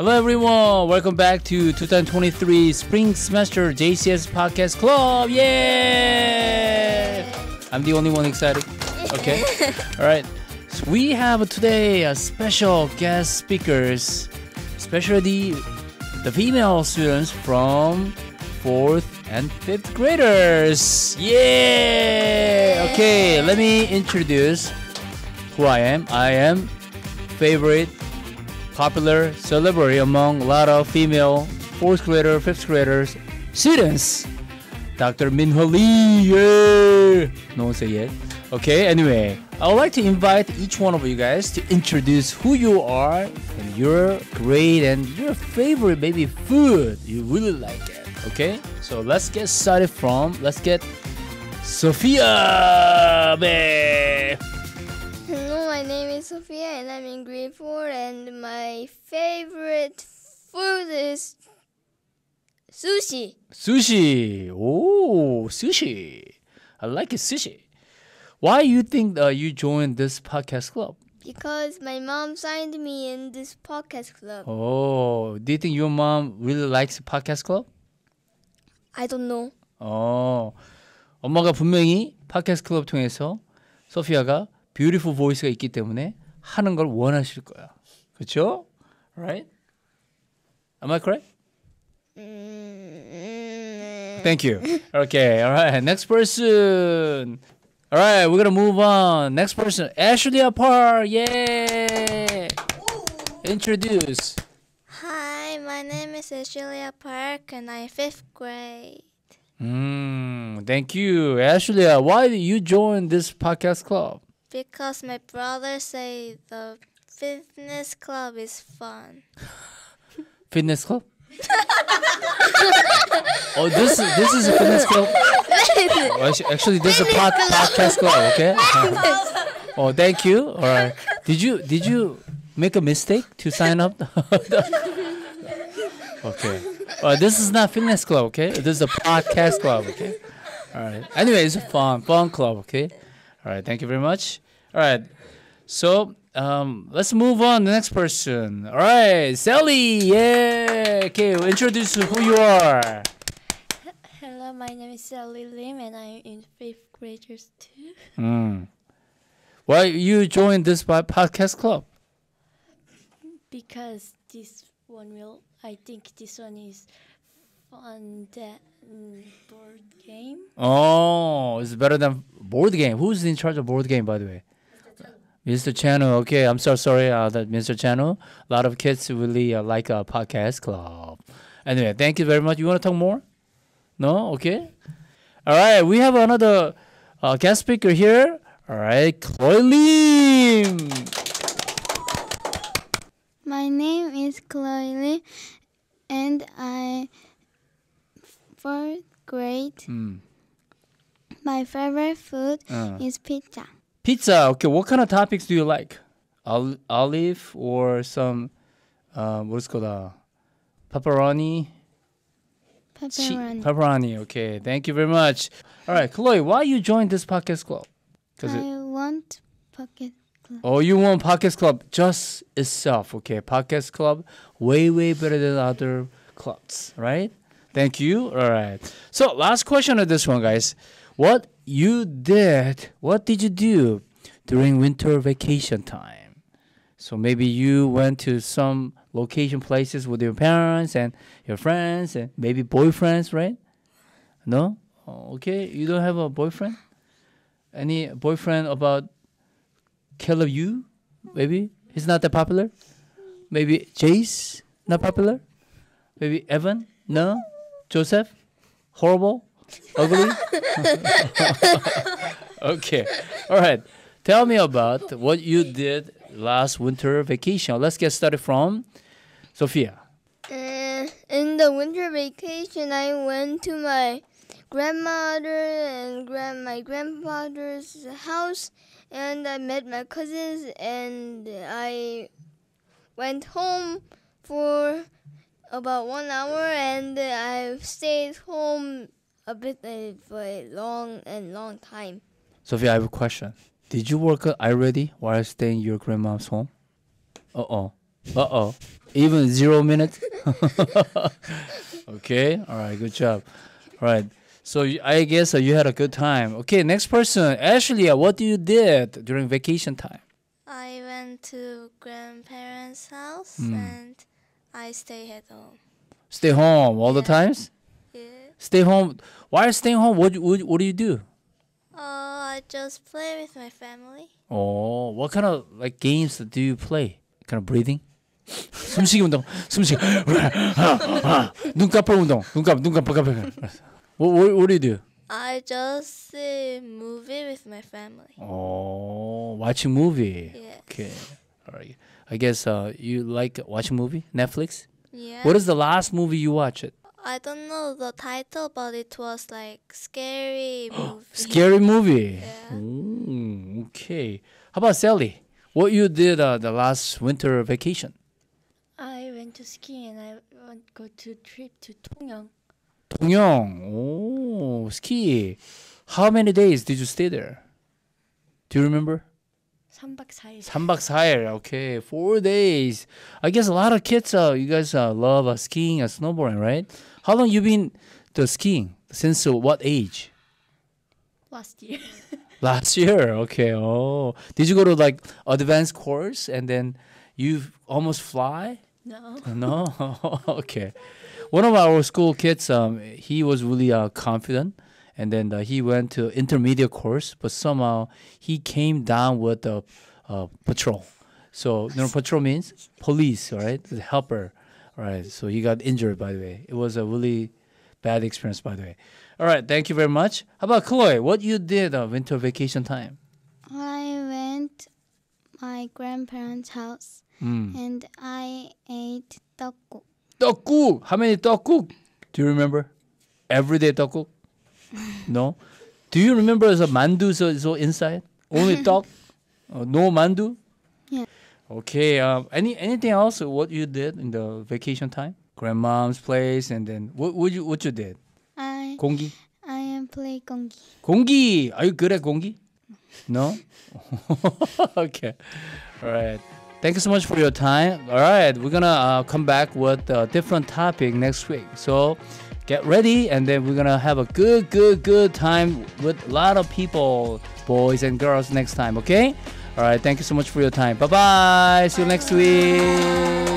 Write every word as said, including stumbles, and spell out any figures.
Hello everyone, welcome back to twenty twenty-three Spring Semester J C S Podcast Club. Yay! I'm the only one excited. Okay. Alright, so we have today a special guest speakers, especially the, the female students from fourth and fifth graders. Yay! Okay, let me introduce who I am. I am favorite popular celebrity among a lot of female fourth grader, fifth graders students, Doctor Min-Hu Lee. Yeah. No one say yet. Okay, anyway, I would like to invite each one of you guys to introduce who you are and your grade and your favorite maybe food you really like it. Okay, so let's get started from let's get Sophia. Babe. Hello, my name is Sophia and I'm in grade four, and my favorite food is sushi. Sushi. Oh, sushi. I like it, sushi. Why you think uh, you joined this podcast club? Because my mom signed me in this podcast club. Oh, do you think your mom really likes the podcast club? I don't know. Oh, 엄마가 분명히 podcast club 통해서 소피아가 beautiful voice가 있기 때문에 하는 걸 원하실 거야. 그렇죠? Right? Am I correct? Mm-hmm. Thank you. Okay, all right. Next person. All right, we're gonna move on. Next person, Ashley Park. Yeah. Introduce. Hi, my name is Ashley Park, and I'm fifth grade. Mm, thank you, Ashley. Why did you join this podcast club? Because my brother say the fitness club is fun. Fitness club? Oh, this this is a fitness club. Oh, actually, this is a pod, podcast club. Okay. Oh, thank you. All right. Did you did you make a mistake to sign up? Okay. Uh, this is not fitness club. Okay. This is a podcast club. Okay. All right. Anyway, it's a fun fun club. Okay. All right, thank you very much. All right, so um, let's move on to the next person. All right, Sally. Yeah. Okay, we'll introduce who you are. Hello, my name is Sally Lim, and I'm in fifth graders too. Mm. Why you joined this podcast club? Because this one will, I think this one is fun. That board game. Oh, it's better than board game. Who's in charge of board game, by the way? Mister Chanu. Okay, I'm so sorry uh, that Mister Chanu. A lot of kids really uh, like a podcast club. Anyway, thank you very much. You want to talk more? No? Okay. All right, we have another uh, guest speaker here. All right, Chloe Lim. My name is Chloe Lim, and I... Fourth grade. Mm. My favorite food uh. is pizza. Pizza. Okay. What kind of topics do you like? Ol olive or some uh, what's called uh, pepperoni. Pepperoni. Che pepperoni. Okay. Thank you very much. All right, Chloe. Why you joined this podcast club? Cause I it... want podcast club. Oh, you want podcast club just itself. Okay, podcast club way way better than other clubs, right? Thank you. All right. So last question of this one, guys. What you did, what did you do during winter vacation time? So maybe you went to some location places with your parents and your friends and maybe boyfriends, right? No? Oh, okay. You don't have a boyfriend? Any boyfriend about Caleb Yu? Maybe? He's not that popular? Maybe Jace? Not popular? Maybe Evan? No? Joseph? Horrible? Ugly? Okay. All right. Tell me about what you did last winter vacation. Let's get started from Sophia. Uh, in the winter vacation, I went to my grandmother and grand my grandfather's house, and I met my cousins, and I went home for about one hour, and uh, I've stayed home a bit uh, for a long and long time. Sophia, I have a question. Did you work already while staying in your grandma's home? Uh-oh. Uh-oh. Even zero minutes? Okay. All right. Good job. All right. So I guess you had a good time. Okay. Next person. Ashley, what do you did during vacation time? I went to grandparents' house mm. and I stayed at home. Stay home all yeah. the times? Yeah. Stay home. While staying home, what, what, what do you do? Oh, I just play with my family. Oh, what kind of like games do you play? Kind of breathing? 숨쉬기 운동, 숨쉬기. 눈 깜빡 운동, 눈 깜빡, 눈 깜빡 깜빡. What, what do you do? I just see movie with my family. Oh, watching movie. Yeah. Okay. All right. I guess uh, you like watching movie? Netflix? Yeah. What is the last movie you watched? I don't know the title, but it was like scary movie. Scary movie. Yeah. Ooh, okay. How about Sally? What you did uh, the last winter vacation? I went to ski and I went go to trip to Tongyeong. Tongyeong. Oh, ski. How many days did you stay there? Do you remember? three 박 사 일. three 박 사 일. Okay, four days. I guess a lot of kids, uh, you guys uh, love uh, skiing and snowboarding, right? How long you been to skiing? Since uh, what age? Last year. Last year. Okay. Oh, did you go to like advanced course and then you almost fly? No. No. Okay. One of our school kids, um, he was really uh, confident, and then uh, he went to intermediate course, but somehow he came down with a uh, patrol. So, you know, patrol means police, all right? The helper, all right? So he got injured, by the way. It was a really bad experience, by the way. All right, thank you very much. How about Chloe? What you did on uh, winter vacation time? I went my grandparents' house, mm. and I ate tteokbokki. Tteokbokki. How many tteokbokki? Do you remember? Everyday tteokbokki? No? Do you remember the mandu so, so inside? Only talk? Uh, no mandu? Yeah. Okay. Um, any anything else what you did in the vacation time? Grandmom's place and then what what you what you did? I Gongi? I am play Gongi. Gongi! Are you good at Gongi? No? Okay. All right. Thank you so much for your time. All right. We're going to uh, come back with a different topic next week. So get ready, and then we're going to have a good, good, good time with a lot of people, boys and girls, next time, okay? All right. Thank you so much for your time. Bye-bye. See you next week.